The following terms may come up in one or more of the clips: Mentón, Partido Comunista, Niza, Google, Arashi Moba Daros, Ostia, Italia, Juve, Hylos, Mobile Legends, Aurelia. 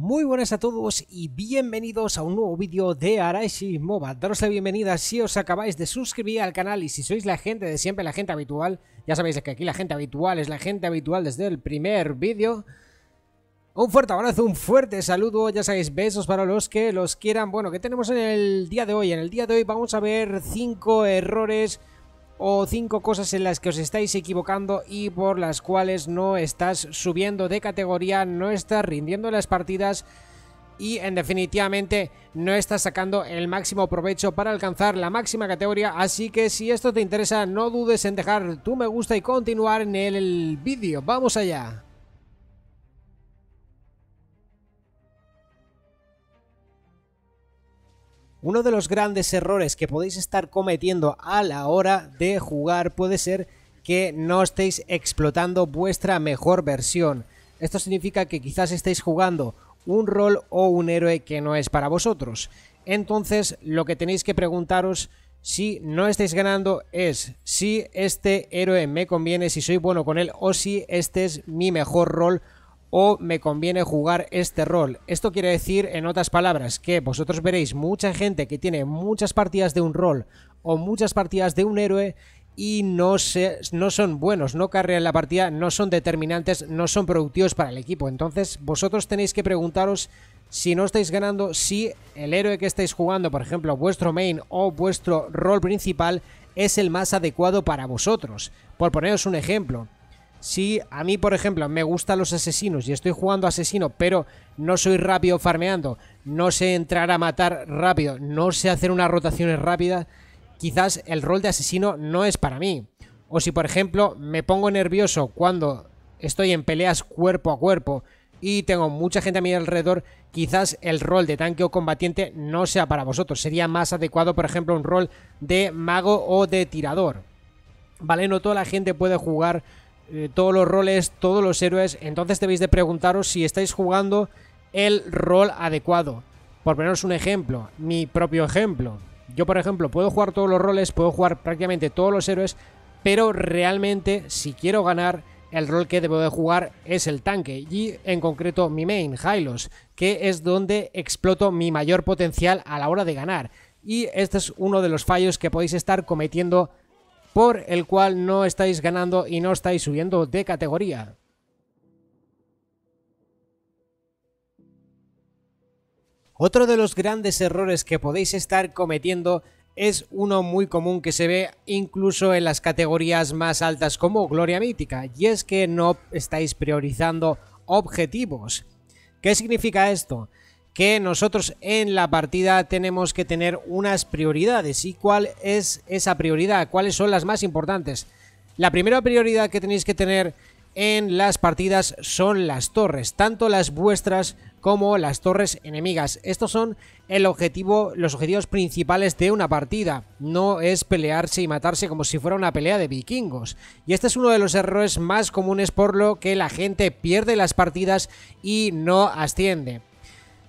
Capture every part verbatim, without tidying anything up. Muy buenas a todos y bienvenidos a un nuevo vídeo de Arashi Moba. Daros la bienvenida si os acabáis de suscribir al canal y si sois la gente de siempre, la gente habitual. Ya sabéis que aquí la gente habitual es la gente habitual desde el primer vídeo. Un fuerte abrazo, un fuerte saludo, ya sabéis, besos para los que los quieran. Bueno, ¿qué tenemos en el día de hoy? En el día de hoy vamos a ver cinco errores o cinco cosas en las que os estáis equivocando y por las cuales no estás subiendo de categoría, no estás rindiendo las partidas y en definitivamente no estás sacando el máximo provecho para alcanzar la máxima categoría. Así que si esto te interesa, no dudes en dejar tu me gusta y continuar en el vídeo. ¡Vamos allá! Uno de los grandes errores que podéis estar cometiendo a la hora de jugar puede ser que no estéis explotando vuestra mejor versión. Esto significa que quizás estéis jugando un rol o un héroe que no es para vosotros. Entonces, lo que tenéis que preguntaros si no estáis ganando es si este héroe me conviene, si soy bueno con él o si este es mi mejor rol o me conviene jugar este rol. Esto quiere decir, en otras palabras, que vosotros veréis mucha gente que tiene muchas partidas de un rol o muchas partidas de un héroe y no, se, no son buenos, no carrean la partida, no son determinantes, no son productivos para el equipo. Entonces vosotros tenéis que preguntaros si no estáis ganando, si el héroe que estáis jugando, por ejemplo, vuestro main o vuestro rol principal, es el más adecuado para vosotros. Por poneros un ejemplo, si a mí, por ejemplo, me gustan los asesinos y estoy jugando asesino, pero no soy rápido farmeando, no sé entrar a matar rápido, no sé hacer unas rotaciones rápidas, quizás el rol de asesino no es para mí. O si, por ejemplo, me pongo nervioso cuando estoy en peleas cuerpo a cuerpo y tengo mucha gente a mi alrededor, quizás el rol de tanque o combatiente no sea para vosotros. Sería más adecuado, por ejemplo, un rol de mago o de tirador. ¿Vale? No toda la gente puede jugar todos los roles, todos los héroes. Entonces debéis de preguntaros si estáis jugando el rol adecuado. Por poneros un ejemplo, mi propio ejemplo, yo por ejemplo puedo jugar todos los roles, puedo jugar prácticamente todos los héroes, pero realmente si quiero ganar, el rol que debo de jugar es el tanque y en concreto mi main, Hylos, que es donde exploto mi mayor potencial a la hora de ganar. Y este es uno de los fallos que podéis estar cometiendo, por el cual no estáis ganando y no estáis subiendo de categoría. Otro de los grandes errores que podéis estar cometiendo es uno muy común que se ve incluso en las categorías más altas como Gloria Mítica, y es que no estáis priorizando objetivos. ¿Qué significa esto? Que nosotros en la partida tenemos que tener unas prioridades. ¿Y cuál es esa prioridad? ¿Cuáles son las más importantes? La primera prioridad que tenéis que tener en las partidas son las torres, tanto las vuestras como las torres enemigas. Estos son el objetivo, los objetivos principales de una partida. No es pelearse y matarse como si fuera una pelea de vikingos. Y este es uno de los errores más comunes, por lo que la gente pierde las partidas y no asciende.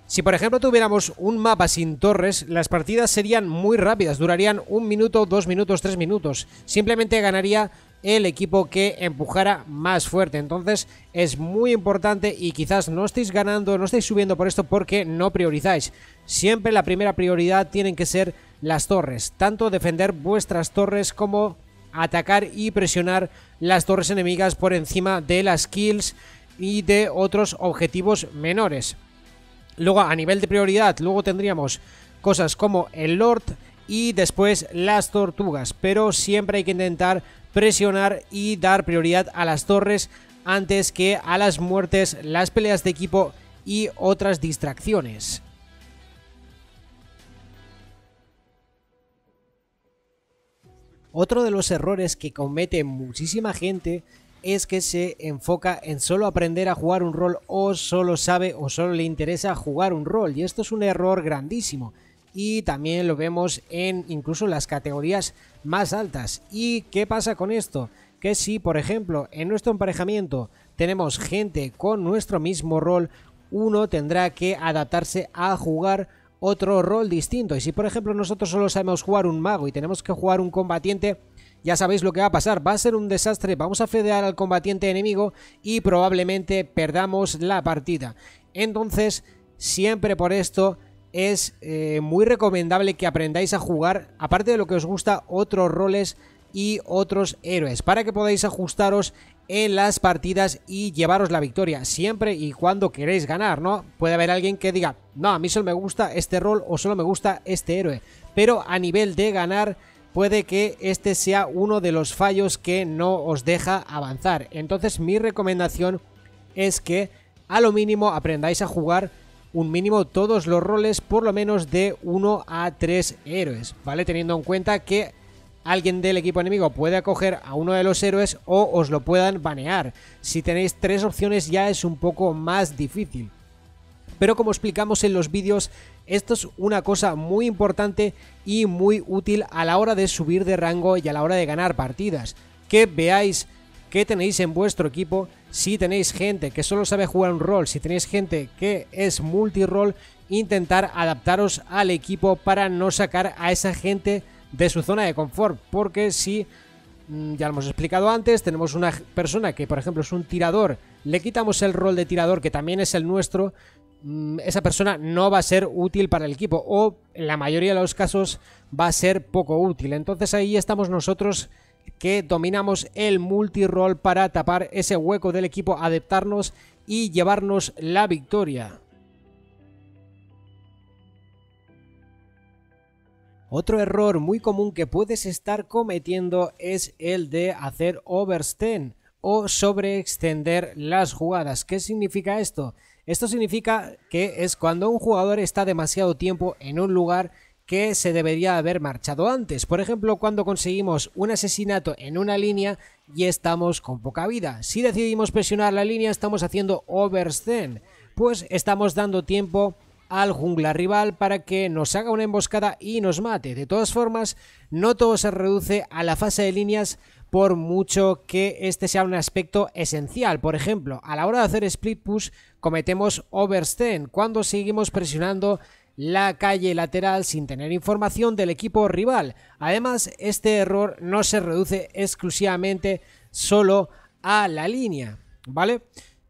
Si por ejemplo tuviéramos un mapa sin torres, las partidas serían muy rápidas, durarían un minuto, dos minutos, tres minutos. Simplemente ganaría el equipo que empujara más fuerte. Entonces es muy importante y quizás no estéis ganando, no estáis subiendo por esto porque no priorizáis. Siempre la primera prioridad tienen que ser las torres, tanto defender vuestras torres como atacar y presionar las torres enemigas por encima de las kills y de otros objetivos menores. Luego, a nivel de prioridad, luego tendríamos cosas como el Lord y después las tortugas. Pero siempre hay que intentar presionar y dar prioridad a las torres antes que a las muertes, las peleas de equipo y otras distracciones. Otro de los errores que comete muchísima gente es que se enfoca en solo aprender a jugar un rol o solo sabe o solo le interesa jugar un rol, y esto es un error grandísimo. Y también lo vemos en incluso las categorías más altas. ¿Y qué pasa con esto? Que si, por ejemplo, en nuestro emparejamiento tenemos gente con nuestro mismo rol, uno tendrá que adaptarse a jugar otro rol distinto. Y si, por ejemplo, nosotros solo sabemos jugar un mago y tenemos que jugar un combatiente, ya sabéis lo que va a pasar, va a ser un desastre, vamos a fedear al combatiente enemigo y probablemente perdamos la partida. Entonces, siempre por esto es eh, muy recomendable que aprendáis a jugar, aparte de lo que os gusta, otros roles y otros héroes, para que podáis ajustaros en las partidas y llevaros la victoria, siempre y cuando queréis ganar, ¿no? Puede haber alguien que diga, no, a mí solo me gusta este rol o solo me gusta este héroe, pero a nivel de ganar puede que este sea uno de los fallos que no os deja avanzar. Entonces mi recomendación es que a lo mínimo aprendáis a jugar un mínimo todos los roles, por lo menos de uno a tres héroes, ¿vale? Teniendo en cuenta que alguien del equipo enemigo puede coger a uno de los héroes o os lo puedan banear. Si tenéis tres opciones ya es un poco más difícil. Pero como explicamos en los vídeos, esto es una cosa muy importante y muy útil a la hora de subir de rango y a la hora de ganar partidas. Que veáis qué tenéis en vuestro equipo, si tenéis gente que solo sabe jugar un rol, si tenéis gente que es multirol, intentar adaptaros al equipo para no sacar a esa gente de su zona de confort, porque si, ya lo hemos explicado antes, tenemos una persona que por ejemplo es un tirador, le quitamos el rol de tirador que también es el nuestro, esa persona no va a ser útil para el equipo o en la mayoría de los casos va a ser poco útil. Entonces ahí estamos nosotros que dominamos el multirol para tapar ese hueco del equipo, adaptarnos y llevarnos la victoria. Otro error muy común que puedes estar cometiendo es el de hacer overextend o sobreextender las jugadas. ¿Qué significa esto? Esto significa que es cuando un jugador está demasiado tiempo en un lugar que se debería haber marchado antes. Por ejemplo, cuando conseguimos un asesinato en una línea y estamos con poca vida. Si decidimos presionar la línea, estamos haciendo overextend, pues estamos dando tiempo al jungla rival para que nos haga una emboscada y nos mate. De todas formas, no todo se reduce a la fase de líneas, por mucho que este sea un aspecto esencial. Por ejemplo, a la hora de hacer split push cometemos overextend cuando seguimos presionando la calle lateral sin tener información del equipo rival. Además, este error no se reduce exclusivamente solo a la línea, ¿vale?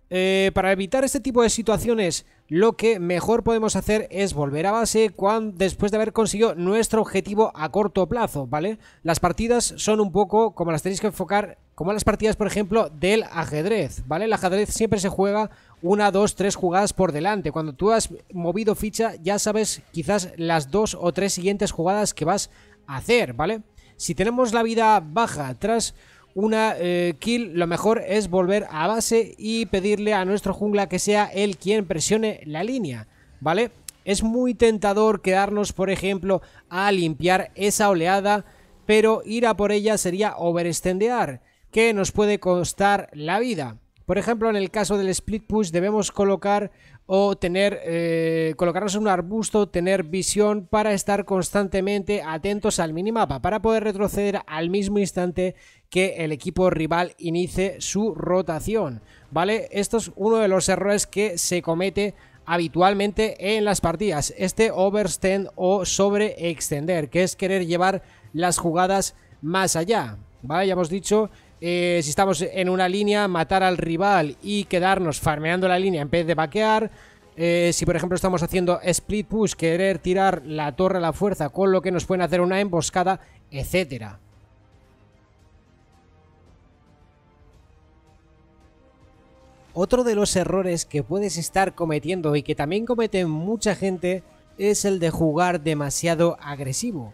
Eh, para evitar este tipo de situaciones, lo que mejor podemos hacer es volver a base cuando, después de haber conseguido nuestro objetivo a corto plazo, ¿vale? Las partidas son un poco como las tenéis que enfocar, como las partidas, por ejemplo, del ajedrez, ¿vale? El ajedrez siempre se juega una, dos, tres jugadas por delante. Cuando tú has movido ficha, ya sabes quizás las dos o tres siguientes jugadas que vas a hacer, ¿vale? Si tenemos la vida baja tras una eh, kill, lo mejor es volver a base y pedirle a nuestro jungla que sea él quien presione la línea, ¿vale? Es muy tentador quedarnos, por ejemplo, a limpiar esa oleada, pero ir a por ella sería overextendear, que nos puede costar la vida. Por ejemplo, en el caso del split push debemos colocar o tener eh, colocarnos en un arbusto, tener visión para estar constantemente atentos al minimapa, para poder retroceder al mismo instante que el equipo rival inicie su rotación, ¿vale? Esto es uno de los errores que se comete habitualmente en las partidas, este overextend o sobreextender, que es querer llevar las jugadas más allá, ¿vale? Ya hemos dicho, Eh, si estamos en una línea, matar al rival y quedarnos farmeando la línea en vez de vaquear. Eh, si por ejemplo estamos haciendo split push, querer tirar la torre a la fuerza, con lo que nos pueden hacer una emboscada, etcétera. Otro de los errores que puedes estar cometiendo y que también comete mucha gente es el de jugar demasiado agresivo.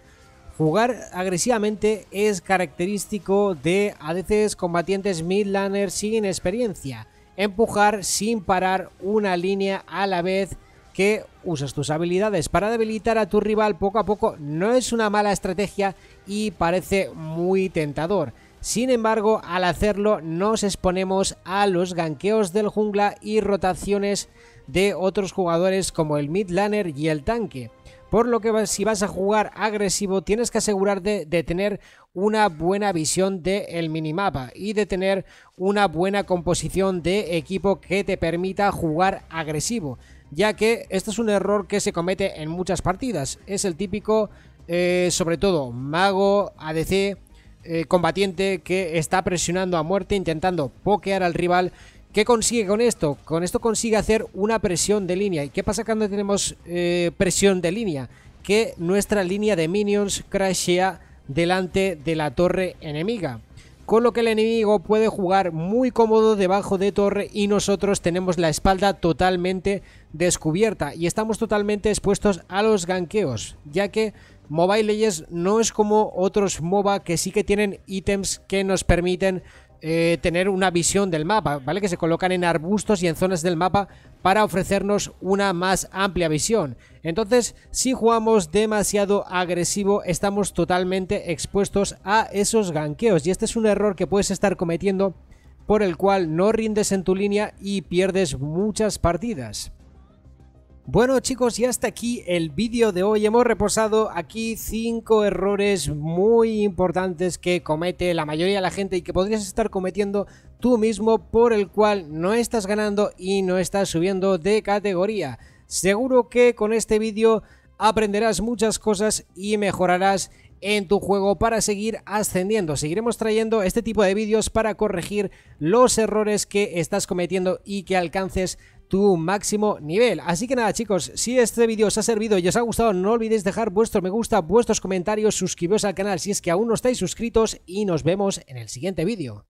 Jugar agresivamente es característico de A D Cs, combatientes, midlaners sin experiencia. Empujar sin parar una línea a la vez que usas tus habilidades para debilitar a tu rival poco a poco no es una mala estrategia y parece muy tentador. Sin embargo, al hacerlo nos exponemos a los ganqueos del jungla y rotaciones de otros jugadores como el mid laner y el tanque. Por lo que si vas a jugar agresivo tienes que asegurarte de tener una buena visión del minimapa y de tener una buena composición de equipo que te permita jugar agresivo, ya que esto es un error que se comete en muchas partidas. Es el típico, eh, sobre todo, mago, A D C, eh, combatiente que está presionando a muerte intentando pokear al rival. ¿Qué consigue con esto? Con esto consigue hacer una presión de línea. ¿Y qué pasa cuando tenemos eh, presión de línea? Que nuestra línea de minions crashea delante de la torre enemiga. Con lo que el enemigo puede jugar muy cómodo debajo de torre y nosotros tenemos la espalda totalmente descubierta. Y estamos totalmente expuestos a los ganqueos, ya que Mobile Legends no es como otros MOBA que sí que tienen ítems que nos permiten Eh, tener una visión del mapa, ¿vale? Que se colocan en arbustos y en zonas del mapa para ofrecernos una más amplia visión. Entonces, si jugamos demasiado agresivo, estamos totalmente expuestos a esos ganqueos. Y este es un error que puedes estar cometiendo, por el cual no rindes en tu línea y pierdes muchas partidas. Bueno, chicos, y hasta aquí el vídeo de hoy. Hemos repasado aquí cinco errores muy importantes que comete la mayoría de la gente y que podrías estar cometiendo tú mismo, por el cual no estás ganando y no estás subiendo de categoría. Seguro que con este vídeo aprenderás muchas cosas y mejorarás en tu juego para seguir ascendiendo. Seguiremos trayendo este tipo de vídeos para corregir los errores que estás cometiendo y que alcances tu máximo nivel. Así que nada, chicos, si este vídeo os ha servido y os ha gustado, no olvidéis dejar vuestro me gusta, vuestros comentarios, suscribiros al canal si es que aún no estáis suscritos y nos vemos en el siguiente vídeo.